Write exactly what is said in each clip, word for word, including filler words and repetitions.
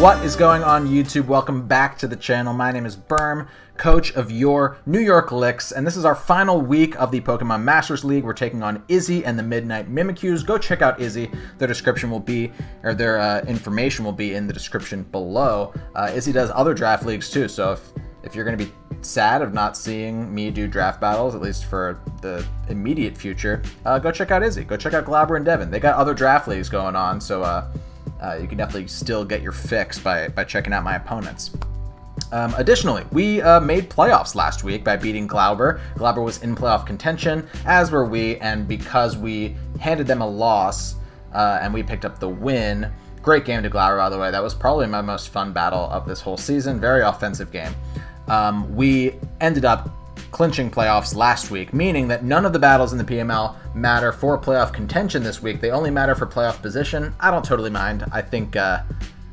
What is going on, YouTube? Welcome back to the channel. My name is Berm, coach of your New York Licks, and this is our final week of the Pokemon Masters League. We're taking on Izzy and the Midnight Mimikyus. Go check out Izzy. Their description will be, or their uh, information will be in the description below. Uh, Izzy does other draft leagues too, so if, if you're going to be sad of not seeing me do draft battles, at least for the immediate future, uh, go check out Izzy. Go check out Glauber and Devin. They got other draft leagues going on, so uh, Uh, you can definitely still get your fix by, by checking out my opponents. Um, additionally, we uh, made playoffs last week by beating Glauber. Glauber was in playoff contention, as were we, and because we handed them a loss uh, and we picked up the win, great game to Glauber, by the way. That was probably my most fun battle of this whole season. Very offensive game. Um, we ended up clinching playoffs last week, meaning that none of the battles in the P M L matter for playoff contention this week. They only matter for playoff position. I don't totally mind. I think uh,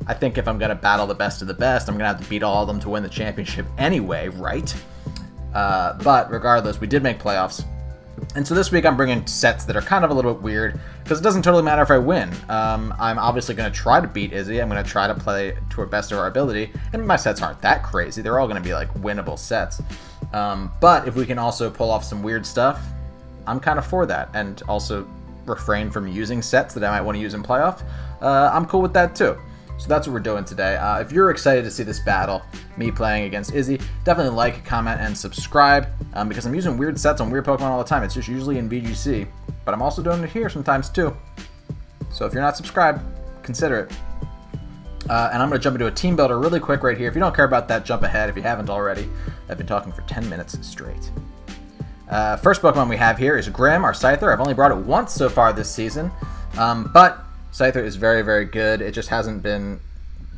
I think if I'm going to battle the best of the best, I'm going to have to beat all of them to win the championship anyway, right? Uh, but regardless, we did make playoffs. And so this week I'm bringing sets that are kind of a little bit weird because it doesn't totally matter if I win. Um, I'm obviously going to try to beat Izzy. I'm going to try to play to our best of our ability. And my sets aren't that crazy. They're all going to be like winnable sets. Um, but if we can also pull off some weird stuff, I'm kind of for that. And also refrain from using sets that I might want to use in playoff. Uh, I'm cool with that too. So that's what we're doing today. Uh, if you're excited to see this battle, me playing against Izzy, definitely like, comment, and subscribe um, because I'm using weird sets on weird Pokemon all the time. It's just usually in V G C, but I'm also doing it here sometimes too. So if you're not subscribed, consider it. Uh, and I'm going to jump into a team builder really quick right here. If you don't care about that, jump ahead if you haven't already. I've been talking for ten minutes straight. Uh, first Pokemon we have here is Grimm, our Scyther. I've only brought it once so far this season, um, but Scyther is very, very good. It just hasn't been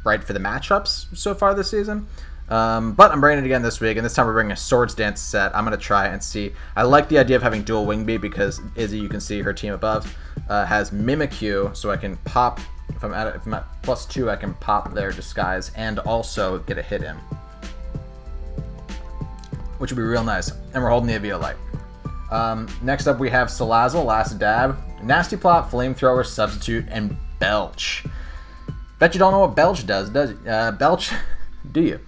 right for the matchups so far this season. Um, but I'm bringing it again this week, and this time we're bringing a Swords Dance set. I'm going to try and see. I like the idea of having dual Wingbeat because Izzy, you can see her team above, uh, has Mimikyu, so I can pop. If I'm, at, if I'm at plus two, I can pop their Disguise and also get a hit in, which would be real nice. And we're holding the Aviolite. Um, next up, we have Salazzle, Last Dab, Nasty Plot, Flamethrower, Substitute, and Belch. Bet you don't know what Belch does, does you? Uh, Belch, do you?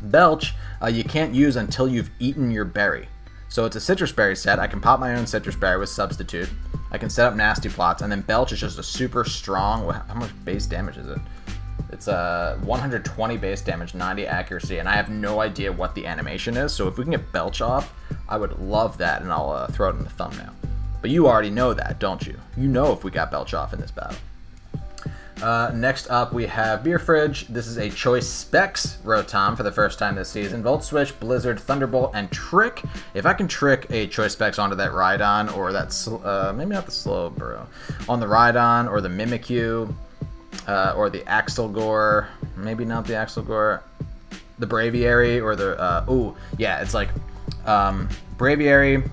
Belch, uh, you can't use until you've eaten your berry. So it's a citrus berry set. I can pop my own citrus berry with Substitute. I can set up Nasty Plots, and then Belch is just a super strong. How much base damage is it? It's a uh, one hundred twenty base damage, ninety accuracy, and I have no idea what the animation is. So if we can get Belch off, I would love that, and I'll uh, throw it in the thumbnail. But you already know that, don't you? You know if we got Belch off in this battle. Uh, next up, we have Beer Fridge. This is a Choice Specs Rotom for the first time this season. Volt Switch, Blizzard, Thunderbolt, and Trick. If I can trick a Choice Specs onto that Rhydon, or that, uh, maybe not the Slowbro, on the Rhydon, or the Mimikyu, uh, or the Axelgore, maybe not the Axelgore, the Braviary, or the, uh, ooh, yeah, it's like, um, Braviary,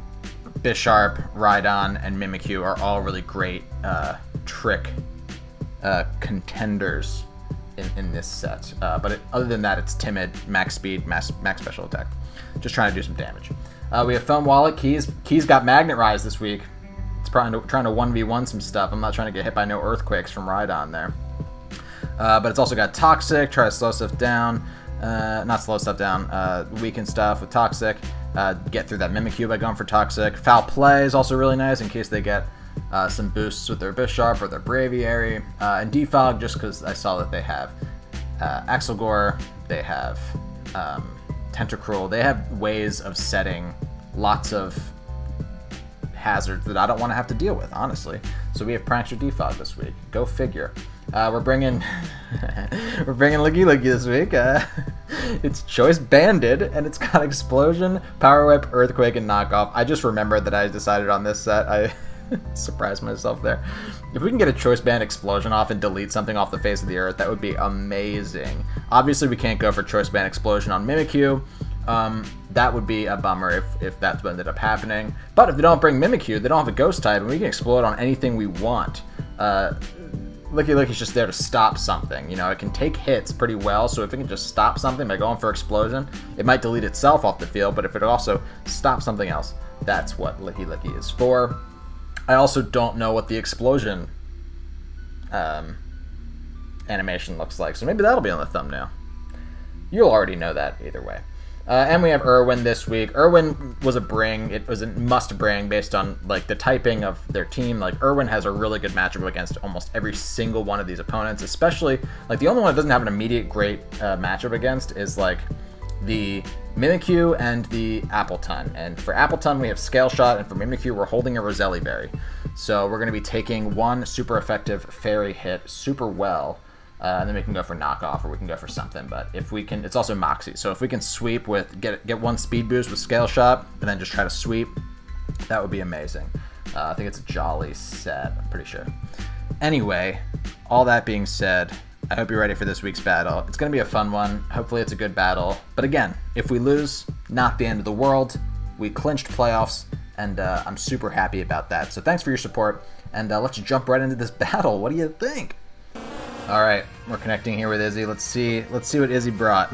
Bisharp, Rhydon, and Mimikyu are all really great, uh, trick Uh, contenders in, in this set, uh, but it, other than that, it's timid, max speed, max, max special attack. Just trying to do some damage. Uh, we have Foam Wallet. Keys. Keys got Magnet Rise this week. It's probably trying to one v one some stuff. I'm not trying to get hit by no earthquakes from Rhydon there. Uh, but it's also got Toxic. Try to slow stuff down. Uh, not slow stuff down. Uh, weaken stuff with Toxic. Uh, get through that Mimikyu by going for Toxic. Foul Play is also really nice in case they get Uh, some boosts with their Bisharp or their Braviary, uh, and Defog just because I saw that they have uh, Axelgore, they have um, Tentacruel, they have ways of setting lots of hazards that I don't want to have to deal with, honestly. So we have Prankster Defog this week. Go figure. Uh, we're bringing we're bringing Lickilicky this week. Uh, it's Choice Banded, and it's got Explosion, Power Whip, Earthquake, and Knockoff. I just remembered that I decided on this set. I surprised myself there. If we can get a Choice Band Explosion off and delete something off the face of the earth, that would be amazing. Obviously, we can't go for Choice Band Explosion on Mimikyu. Um, that would be a bummer if, if that's what ended up happening. But if they don't bring Mimikyu, they don't have a Ghost type, and we can explode on anything we want. Uh, Lickilicky's just there to stop something. You know, it can take hits pretty well, so if it can just stop something by going for Explosion, it might delete itself off the field, but if it also stops something else, that's what Lickilicky is for. I also don't know what the explosion um, animation looks like. So maybe that'll be on the thumbnail. You'll already know that either way. Uh, and we have Irwin this week. Irwin was a bring. It was a must bring based on like the typing of their team. Like Irwin has a really good matchup against almost every single one of these opponents, especially like the only one that doesn't have an immediate great uh, matchup against is like the Mimikyu and the Appletun. And for Appletun, we have Scale Shot, and for Mimikyu, we're holding a Roselli Berry. So we're going to be taking one super effective fairy hit super well. Uh, and then we can go for knockoff, or we can go for something. But if we can, it's also Moxie. So if we can sweep with get get one speed boost with Scale Shot, and then just try to sweep, that would be amazing. Uh, I think it's a jolly set. I'm pretty sure. Anyway, all that being said, I hope you're ready for this week's battle. It's going to be a fun one. Hopefully, it's a good battle. But again, if we lose, not the end of the world. We clinched playoffs, and uh, I'm super happy about that. So thanks for your support, and uh, let's jump right into this battle. What do you think? All right, we're connecting here with Izzy. Let's see. Let's see what Izzy brought.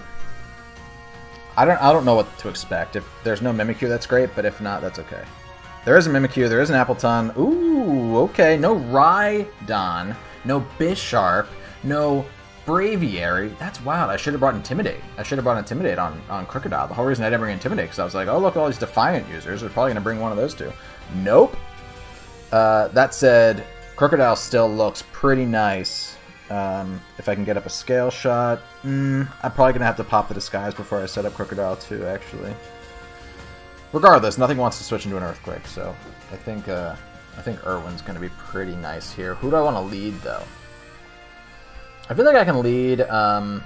I don't. I don't know what to expect. If there's no Mimikyu, that's great. But if not, that's okay. There is a Mimikyu. There is an Appletun. Ooh, okay. No Rhydon. No Bisharp. No Braviary. That's wild. I should have brought Intimidate. I should have brought Intimidate on on Krookodile. The whole reason I didn't bring Intimidate because I was like, oh look, all these Defiant users are probably gonna bring one of those two. Nope. Uh, that said, Krookodile still looks pretty nice. Um, if I can get up a Scale Shot, mm, I'm probably going to have to pop the Disguise before I set up Krookodile too, actually. Regardless, nothing wants to switch into an Earthquake, so I think uh, I think Irwin's going to be pretty nice here. Who do I want to lead, though? I feel like I can lead um,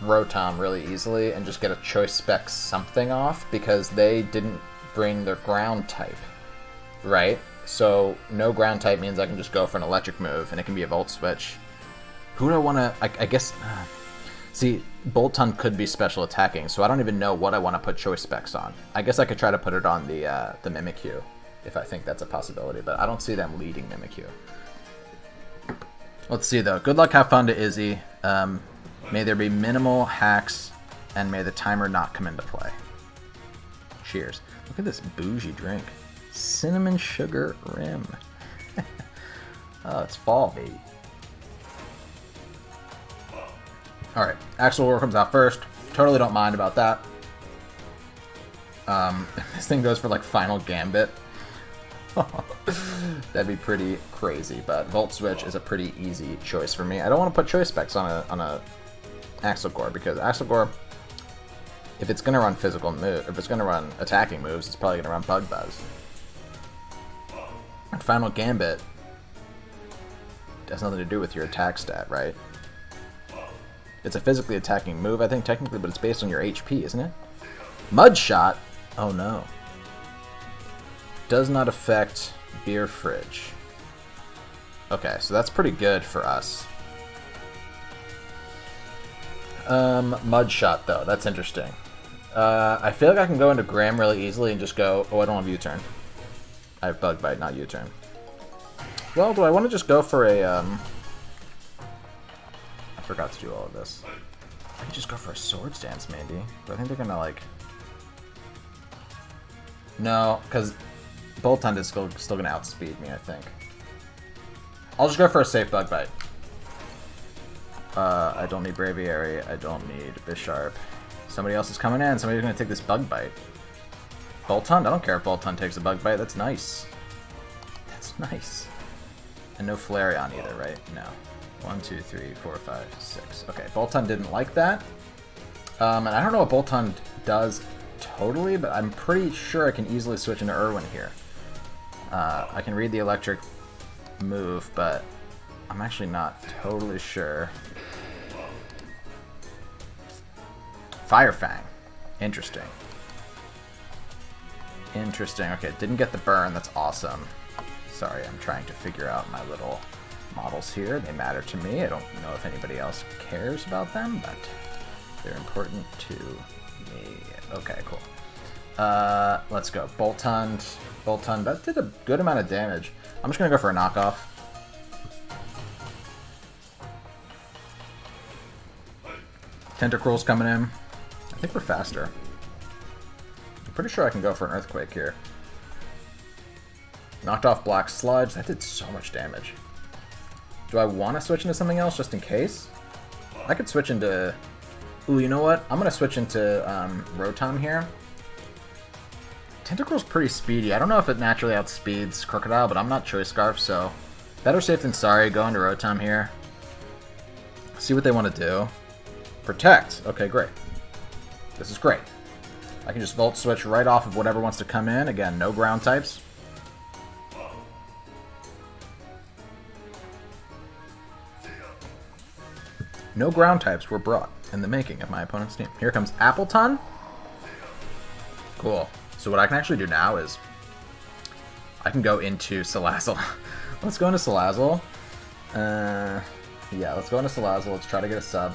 Rotom really easily and just get a Choice Spec something off, because they didn't bring their Ground type, right? So no Ground type means I can just go for an Electric move, and it can be a Volt Switch. Who do I want to... I, I guess... Uh, see, Boltund could be special attacking, so I don't even know what I want to put Choice Specs on. I guess I could try to put it on the uh, the Mimikyu, if I think that's a possibility, but I don't see them leading Mimikyu. Let's see, though. Good luck, have fun to Izzy. Um, may there be minimal hacks, and may the timer not come into play. Cheers. Look at this bougie drink. Cinnamon Sugar Rim. Oh, it's fall, baby. Alright, Axelgore comes out first. Totally don't mind about that. Um, this thing goes for, like, Final Gambit. That'd be pretty crazy, but Volt Switch is a pretty easy choice for me. I don't want to put Choice Specs on a, on a Axelgore, because Axelgore, if it's going to run physical move, if it's going to run attacking moves, it's probably going to run Bug Buzz. And Final Gambit has nothing to do with your attack stat, right? It's a physically attacking move, I think, technically, but it's based on your H P, isn't it? Mud Shot? Oh, no. Does not affect Beer Fridge. Okay, so that's pretty good for us. Um, Mud Shot, though. That's interesting. Uh, I feel like I can go into Gram really easily and just go... Oh, I don't have U-turn. I have Bug Bite, not U-turn. Well, do I want to just go for a... Um, I forgot to do all of this. I can just go for a Swords Dance, maybe. But I think they're gonna, like... No, because Boltund is still, still gonna outspeed me, I think. I'll just go for a safe Bug Bite. Uh, I don't need Braviary. I don't need Bisharp. Somebody else is coming in. Somebody's gonna take this Bug Bite. Boltund? I don't care if Boltund takes a Bug Bite. That's nice. That's nice. And no Flareon either, right? No. One, two, three, four, five, six. Okay, Boltund didn't like that. Um, and I don't know what Boltund does totally, but I'm pretty sure I can easily switch into Irwin here. Uh, I can read the electric move, but I'm actually not totally sure. Fire Fang. Interesting. Interesting. Okay, didn't get the burn. That's awesome. Sorry, I'm trying to figure out my little... models here. They matter to me. I don't know if anybody else cares about them, but they're important to me. Okay, cool. Uh, let's go. Boltund. Boltund. That did a good amount of damage. I'm just going to go for a knockoff. Tentacruel's coming in. I think we're faster. I'm pretty sure I can go for an Earthquake here. Knocked off Black Sludge. That did so much damage. Do I want to switch into something else just in case? I could switch into... Ooh, you know what? I'm going to switch into um, Rotom here. Tentacruel's pretty speedy. I don't know if it naturally outspeeds Krookodile, but I'm not Choice Scarf, so... Better safe than sorry. Go into Rotom here. See what they want to do. Protect. Okay, great. This is great. I can just Volt Switch right off of whatever wants to come in. Again, no ground types. No ground types were brought in the making of my opponent's team. Here comes Appletun. Cool. So what I can actually do now is I can go into Salazzle. Let's go into Salazzle. Uh, yeah, let's go into Salazzle. Let's try to get a sub.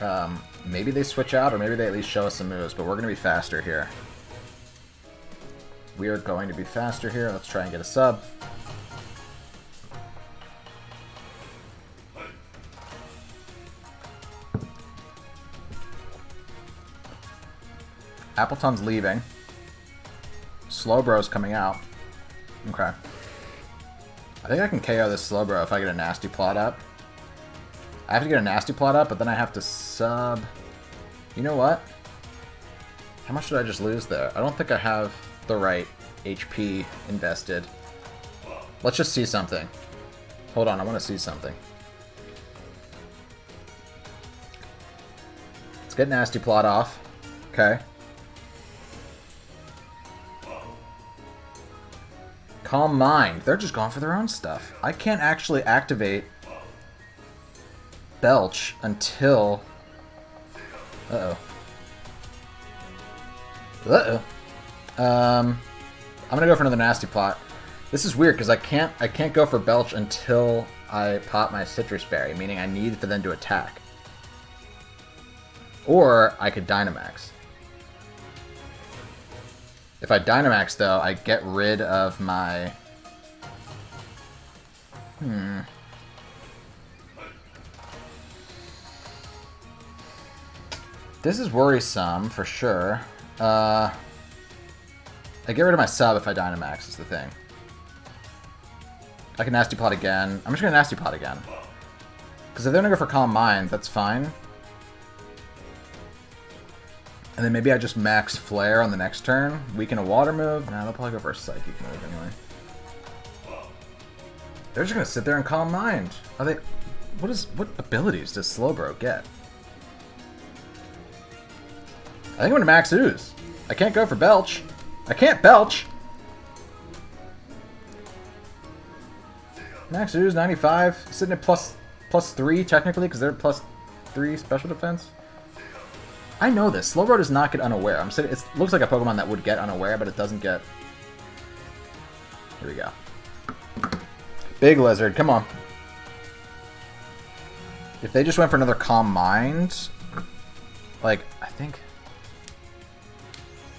Um, maybe they switch out, or maybe they at least show us some moves, but we're going to be faster here. We are going to be faster here. Let's try and get a sub. Appleton's leaving. Slowbro's coming out. Okay. I think I can K O this Slowbro if I get a nasty plot up. I have to get a nasty plot up, but then I have to sub... You know what? How much did I just lose there? I don't think I have the right H P invested. Let's just see something. Hold on, I want to see something. Let's get nasty plot off. Okay. Calm Mind. They're just going for their own stuff. I can't actually activate Belch until... Uh-oh. Uh-oh. Um, I'm gonna go for another nasty plot. This is weird, because I can't, I can't go for Belch until I pop my Citrus Berry, meaning I need for them to attack. Or I could Dynamax. If I Dynamax, though, I get rid of my... Hmm. This is worrisome, for sure. Uh, I get rid of my sub if I Dynamax, is the thing. I can Nasty Plot again. I'm just going to Nasty Plot again. Because if they're going to go for Calm Mind, that's fine. And then maybe I just max Flare on the next turn. Weaken a water move. Nah, they'll probably go for a psychic move anyway. They're just gonna sit there and Calm Mind. Are they? What is? What abilities does Slowbro get? I think I'm gonna max Ooze. I can't go for Belch. I can't Belch. Max Ooze ninety-five, sitting at plus plus three technically because they're plus three special defense. I know this. Slowbro does not get Unaware. I'm sitting, it looks like a Pokemon that would get Unaware, but it doesn't get... Here we go. Big Lizard, come on. If they just went for another Calm Mind... Like, I think...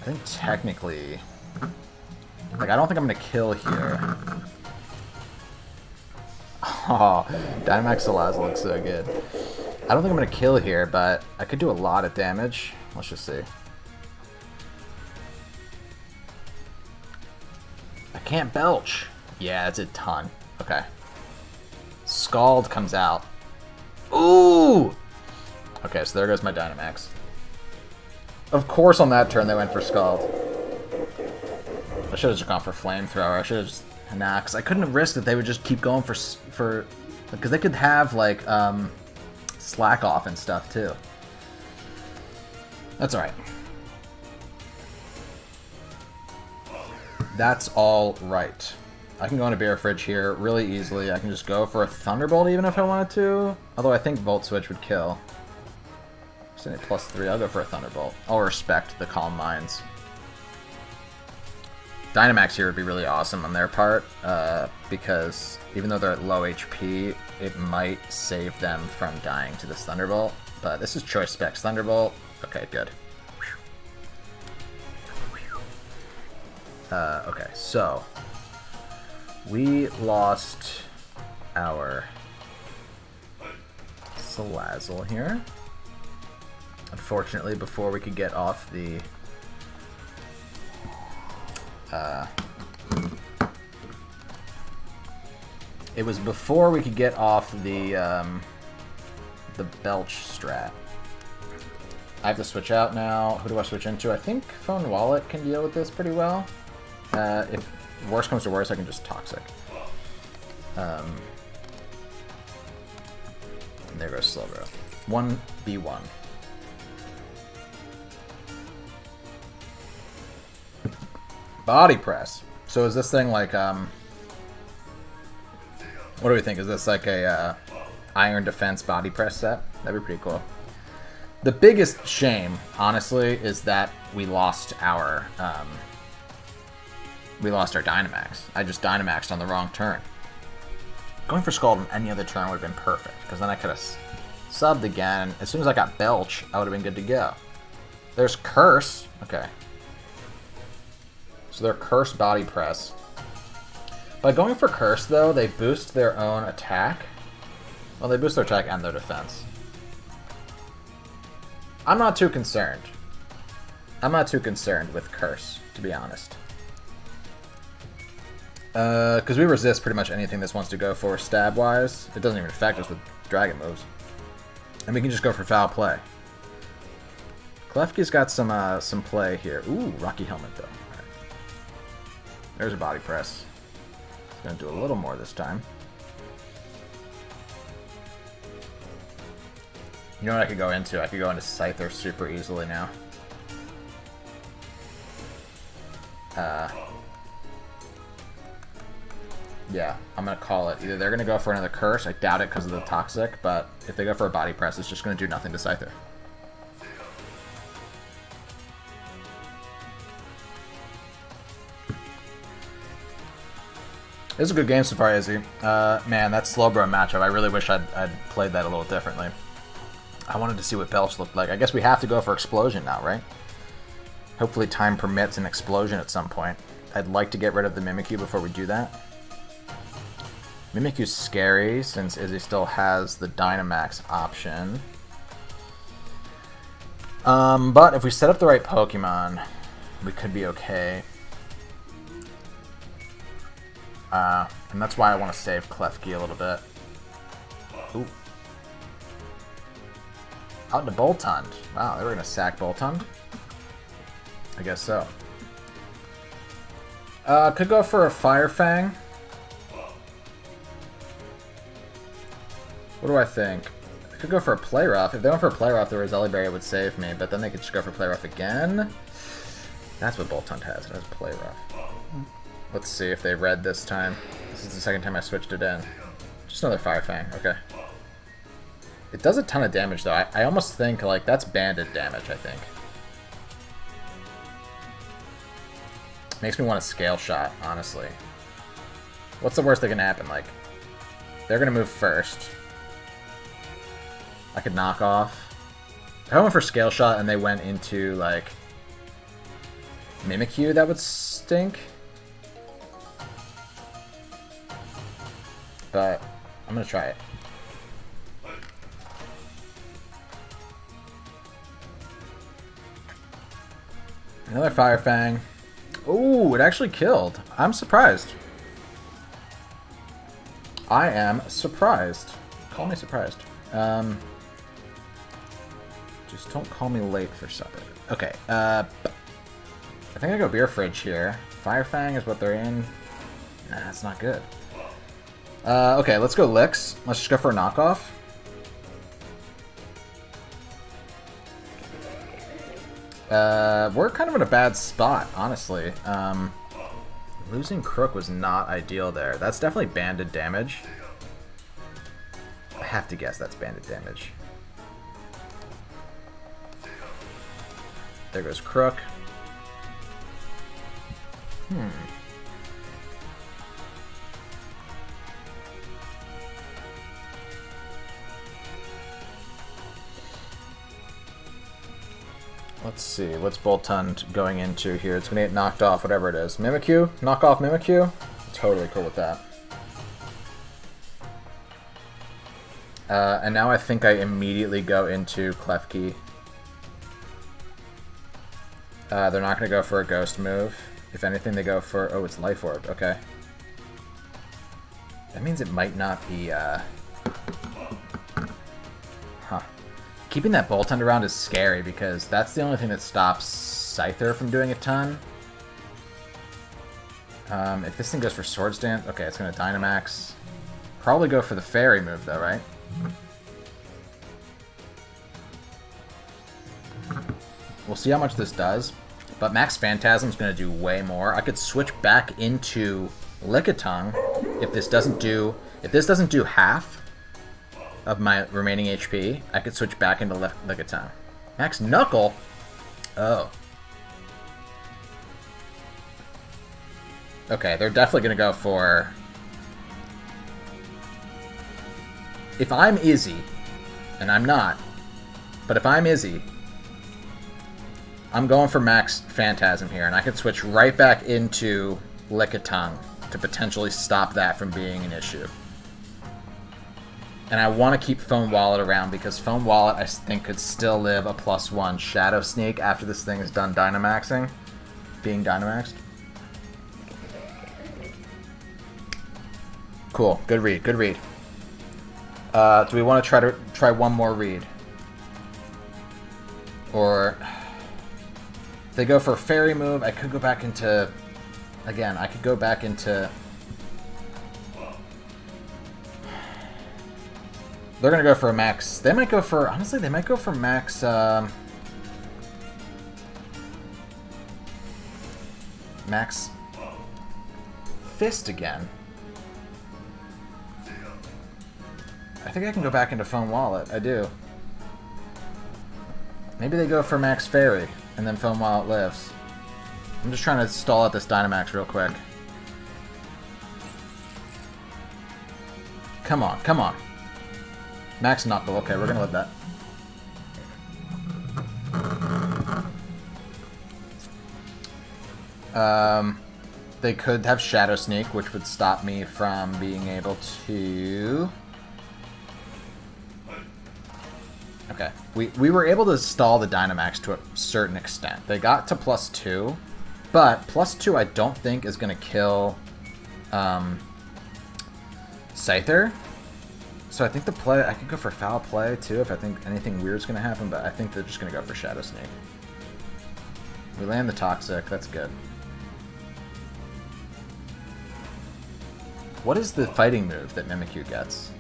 I think technically... Like, I don't think I'm going to kill here. Oh, Dynamax Salazzle looks so good. I don't think I'm going to kill here, but I could do a lot of damage. Let's just see. I can't Belch. Yeah, that's a ton. Okay. Scald comes out. Ooh! Okay, so there goes my Dynamax. Of course on that turn they went for Scald. I should have just gone for Flamethrower. I should have just... Nah, because I couldn't have risked that they would just keep going for... for, because they could have, like, um... Slack Off and stuff too. That's alright. That's all right. I can go into Beer Fridge here really easily. I can just go for a Thunderbolt even if I wanted to. Although I think Volt Switch would kill. Sitting at plus three, I'll go for a Thunderbolt. I'll respect the Calm Minds. Dynamax here would be really awesome on their part, uh, because even though they're at low H P, it might save them from dying to this Thunderbolt. But this is Choice Specs Thunderbolt. Okay, good. Uh, okay, so we lost our Salazzle here. Unfortunately, before we could get off the... Uh, It was before we could get off the um, the belch strat. I have to switch out now. Who do I switch into? I think Phone Wallet can deal with this pretty well. Uh, if worse comes to worse, I can just Toxic. Um, and there goes Slowbro. one v one. Body press. So is this thing like um? What do we think? Is this like a uh, Iron Defense body press set? That'd be pretty cool. The biggest shame, honestly, is that we lost our um, we lost our Dynamax. I just Dynamaxed on the wrong turn. Going for Scald on any other turn would have been perfect, because then I could have subbed again. As soon as I got Belch, I would have been good to go. There's Curse. Okay. So their Curse body press. By going for Curse, though, they boost their own attack. Well, they boost their attack and their defense. I'm not too concerned. I'm not too concerned with Curse, to be honest. Uh, because we resist pretty much anything this wants to go for stab-wise. It doesn't even affect us with Dragon moves. And we can just go for Foul Play. Klefki's got some, uh, some play here. Ooh, Rocky Helmet, though. All right. There's a body press. Gonna do a little more this time. You know what I could go into? I could go into Scyther super easily now. Uh, yeah, I'm gonna call it. Either they're gonna go for another Curse, I doubt it because of the Toxic, but if they go for a body press, it's just gonna do nothing to Scyther. This is a good game so far, Izzy. Uh, man, that Slowbro matchup, I really wish I'd, I'd played that a little differently. I wanted to see what Belch looked like. I guess we have to go for Explosion now, right? Hopefully time permits an Explosion at some point. I'd like to get rid of the Mimikyu before we do that. Mimikyu's scary, since Izzy still has the Dynamax option. Um, but if we set up the right Pokemon, we could be okay. Uh, and that's why I want to save Klefki a little bit. Ooh. Out to Boltund. Wow, they were going to sack Boltund? I guess so. Uh, could go for a Fire Fang. What do I think? I could go for a Play Rough. If they went for a Play Rough, the Roselli Berry would save me, but then they could just go for Play Rough again. That's what Boltund has. It has Play Rough. Let's see if they read this time. This is the second time I switched it in. Just another Fire Fang, okay. It does a ton of damage, though. I, I almost think, like, that's banded damage, I think. Makes me want to Scale Shot, honestly. What's the worst that can happen? Like, they're going to move first. I could knock off. If I went for Scale Shot and they went into, like, Mimikyu, that would stink. But I'm gonna try it. Another Fire Fang. Ooh, it actually killed. I'm surprised. I am surprised. Call me surprised. Um, just don't call me late for supper. Okay. Uh, I think I go Beer Fridge here. Fire Fang is what they're in. Nah, that's not good. Uh, okay, let's go Licks. Let's just go for a knockoff. Uh, we're kind of in a bad spot, honestly. Um, losing Crook was not ideal there. That's definitely banded damage. I have to guess that's banded damage. There goes Crook. Hmm. Let's see, what's Boltund going into here? It's gonna get knocked off, whatever it is. Mimikyu? Knock off Mimikyu? Totally cool with that. Uh, and now I think I immediately go into Klefki. Uh, they're not gonna go for a Ghost move. If anything, they go for... Oh, it's Life Orb, okay. I That means it might not be, uh... Huh. Keeping that Boltund around is scary, because that's the only thing that stops Scyther from doing a ton. Um, if this thing goes for Swords Dance... Okay, it's going to Dynamax. Probably go for the Fairy move, though, right? We'll see how much this does. But Max Phantasm's going to do way more. I could switch back into Lickitung if this doesn't do... If this doesn't do half of my remaining H P, I could switch back into Lick Lickitung. Max Knuckle? Oh. Okay, they're definitely going to go for... If I'm Izzy, and I'm not, but if I'm Izzy... I'm going for Max Phantasm here, and I can switch right back into Lickitung to potentially stop that from being an issue. And I want to keep Foam Wallet around, because Foam Wallet, I think, could still live a plus one Shadow Sneak after this thing is done Dynamaxing, being Dynamaxed. Cool. Good read. Good read. Uh, do we want to try to try one more read? Or... If they go for a Fairy move, I could go back into... Again, I could go back into... They're going to go for a Max... They might go for... Honestly, they might go for Max... Um, max... Fist again. I think I can go back into Foam Wallet. I do. Maybe they go for Max Fairy. And then Foam Wallet lives. I'm just trying to stall out this Dynamax real quick. Come on, come on. Max Knuckle. Okay, we're gonna live that. Um, they could have Shadow Sneak, which would stop me from being able to... Okay, we, we were able to stall the Dynamax to a certain extent. They got to plus two, but plus two I don't think is going to kill um, Scyther. So I think the play, I could go for Foul Play too if I think anything weird's going to happen, but I think they're just going to go for Shadow Sneak. We land the Toxic, that's good. What is the fighting move that Mimikyu gets?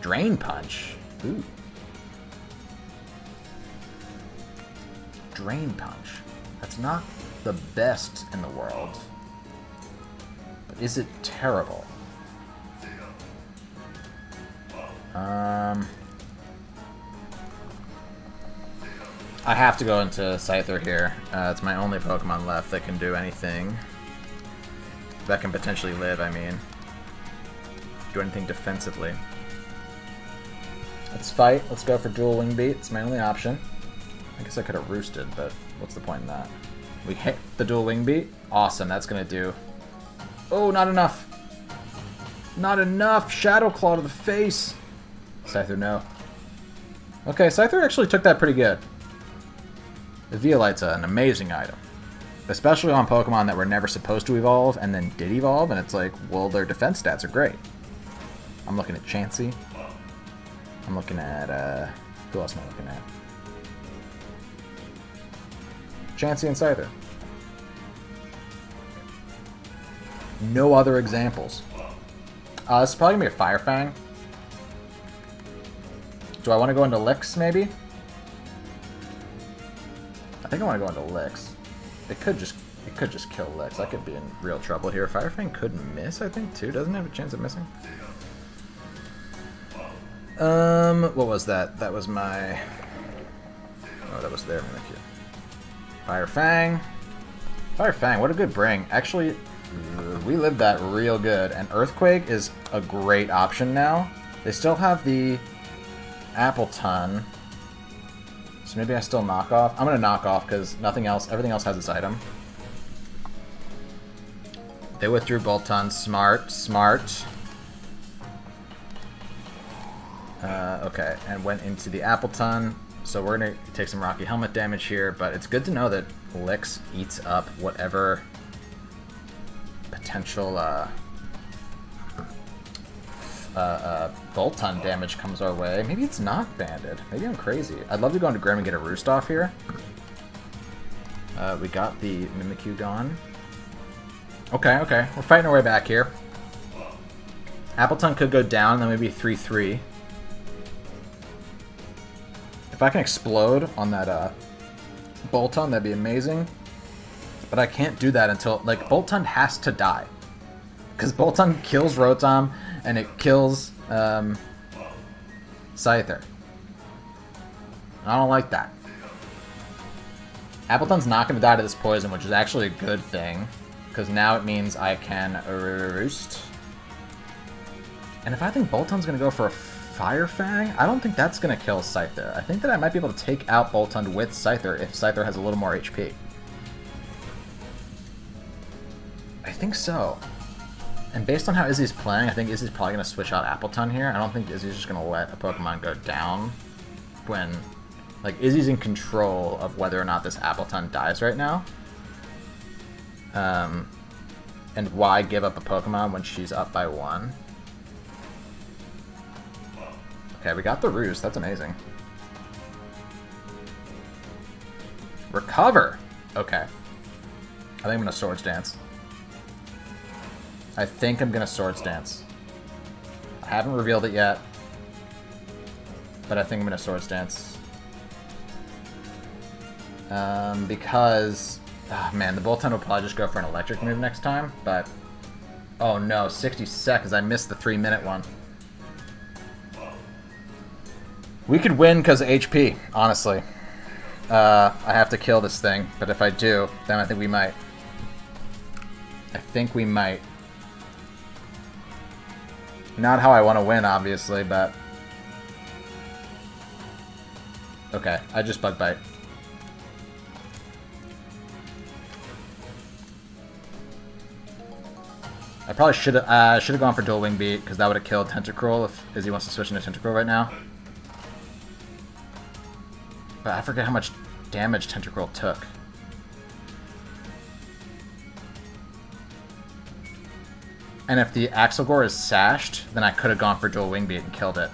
Drain Punch? Ooh. Drain Punch. That's not the best in the world. But is it terrible? Um, I have to go into Scyther here. Uh, it's my only Pokemon left that can do anything. That can potentially live, I mean. Do anything defensively. Let's fight. Let's go for Dual Wing Beat. It's my only option. I guess I could have roosted, but what's the point in that? We hit the dual wing beat. Awesome, that's gonna do. Oh, not enough. Not enough. Shadow Claw to the face. Scyther, no. Okay, Scyther actually took that pretty good. The Violite's an amazing item. Especially on Pokemon that were never supposed to evolve and then did evolve, and it's like, well, their defense stats are great. I'm looking at Chansey. I'm looking at, uh, who else am I looking at? Chansey and Scyther. No other examples. Uh, this is probably going to be a Fire Fang. Do I want to go into Licks, maybe? I think I want to go into Licks. It could just it could just kill Licks. I could be in real trouble here. Fire Fang could miss, I think, too. Doesn't it have a chance of missing? Um, what was that? That was my... Oh, that was their Mimikyu. Fire Fang. Fire Fang, what a good bring. Actually, we lived that real good. And Earthquake is a great option now. They still have the Appletun. So maybe I still knock off. I'm going to knock off because nothing else, everything else has its item. They withdrew Boltund. Smart, smart. Uh, okay, and went into the Appletun. So we're going to take some Rocky Helmet damage here, but it's good to know that Licks eats up whatever potential uh, uh, uh, Boltund damage comes our way. Maybe it's not banded. Maybe I'm crazy. I'd love to go into Grim and get a Roost off here. Uh, we got the Mimikyu gone. Okay, okay. We're fighting our way back here. Appletun could go down, then maybe three three. If I can explode on that uh, Boltund, that'd be amazing. But I can't do that until, like, Boltund has to die. Because Boltund kills Rotom, and it kills um, Scyther. I don't like that. Appleton's not going to die to this poison, which is actually a good thing. Because now it means I can roost. And if I think Boltund's going to go for a Fire Fang, I don't think that's going to kill Scyther. I think that I might be able to take out Boltund with Scyther if Scyther has a little more H P. I think so. And based on how Izzy's playing, I think Izzy's probably going to switch out Appletun here. I don't think Izzy's just going to let a Pokemon go down when... Like, Izzy's in control of whether or not this Appletun dies right now. Um, and why give up a Pokemon when she's up by one? Okay, we got the Roost. That's amazing. Recover! Okay. I think I'm going to Swords Dance. I think I'm going to Swords Dance. I haven't revealed it yet. But I think I'm going to Swords Dance. Um, because... Oh man, the Boltund will probably just go for an electric move next time, but... Oh no, sixty seconds. I missed the three minute one. We could win because of H P, honestly. Uh, I have to kill this thing, but if I do, then I think we might. I think we might. Not how I want to win, obviously, but... Okay, I just Bug Bite. I probably should have uh, should have gone for Dual Wing Beat, because that would have killed Tentacruel if Izzy wants to switch into Tentacruel right now. But I forget how much damage Tentacruel took. And if the Axelgore is sashed, then I could have gone for Dual Wing Beat and killed it.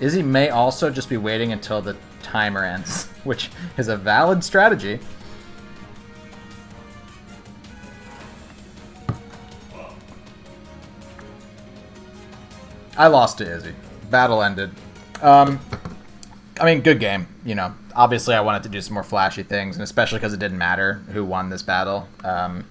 Izzy may also just be waiting until the timer ends, which is a valid strategy. I lost to Izzy. Battle ended. Um, I mean, good game. You know, obviously I wanted to do some more flashy things, and especially because it didn't matter who won this battle. Um,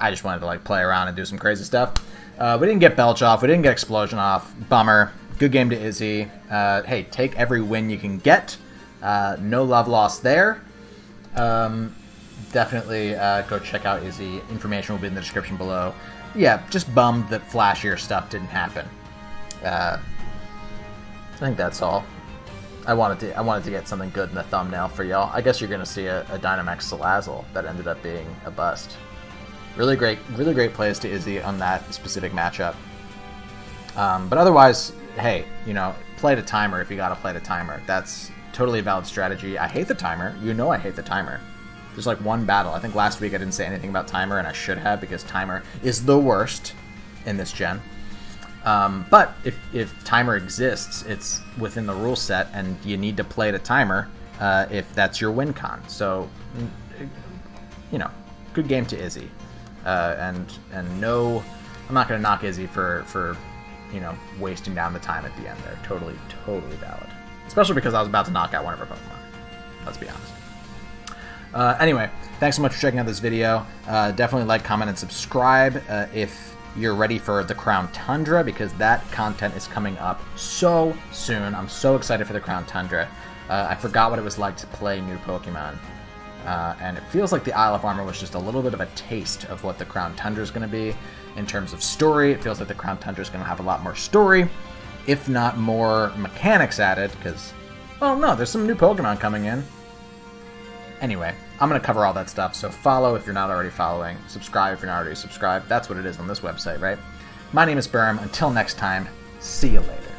I just wanted to, like, play around and do some crazy stuff. Uh, we didn't get Belch off. We didn't get Explosion off. Bummer. Good game to Izzy. Uh, hey, take every win you can get. Uh, no love lost there. Um, definitely uh, go check out Izzy. Information will be in the description below. Yeah, just bummed that flashier stuff didn't happen. Uh, I think that's all. I wanted to I wanted to get something good in the thumbnail for y'all. I guess you're gonna see a, a Dynamax Salazzle that ended up being a bust. Really great, really great plays to Izzy on that specific matchup. Um, but otherwise, hey, you know, play to timer if you gotta play to timer. That's totally a valid strategy. I hate the timer. You know I hate the timer. There's like one battle. I think last week I didn't say anything about timer, and I should have, because timer is the worst in this gen. Um, but if, if timer exists, it's within the rule set, and you need to play the timer uh, if that's your win con. So, you know, good game to Izzy, uh, and and no, I'm not going to knock Izzy for for you know wasting down the time at the end there. Totally, totally valid, especially because I was about to knock out one of her Pokemon. Let's be honest. Uh, anyway, thanks so much for checking out this video. Uh, definitely like, comment, and subscribe uh, if. You're ready for the Crown Tundra, because that content is coming up so soon. I'm so excited for the Crown Tundra. Uh, I forgot what it was like to play new Pokemon. Uh, and it feels like the Isle of Armor was just a little bit of a taste of what the Crown Tundra is going to be. In terms of story, it feels like the Crown Tundra is going to have a lot more story, if not more mechanics added, because, oh no, there's some new Pokemon coming in. Anyway, I'm going to cover all that stuff, so follow if you're not already following. Subscribe if you're not already subscribed. That's what it is on this website, right? My name is Berm. Until next time, see you later.